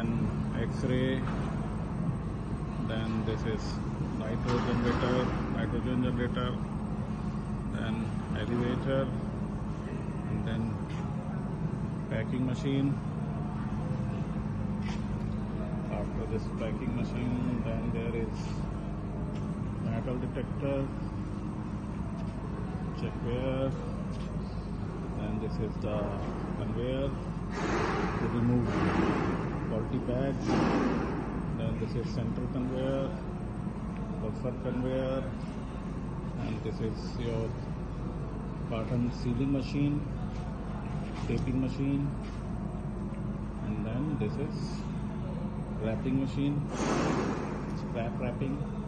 then X-ray, then this is nitrogen generator, then elevator, and then packing machine. After this packing machine, then there is metal detector, check wear, and this is the conveyor to remove faulty bags. Then this is central conveyor, pulsar conveyor, and this is your bottom sealing machine, taping machine, and then this is wrapping machine, scrap wrapping.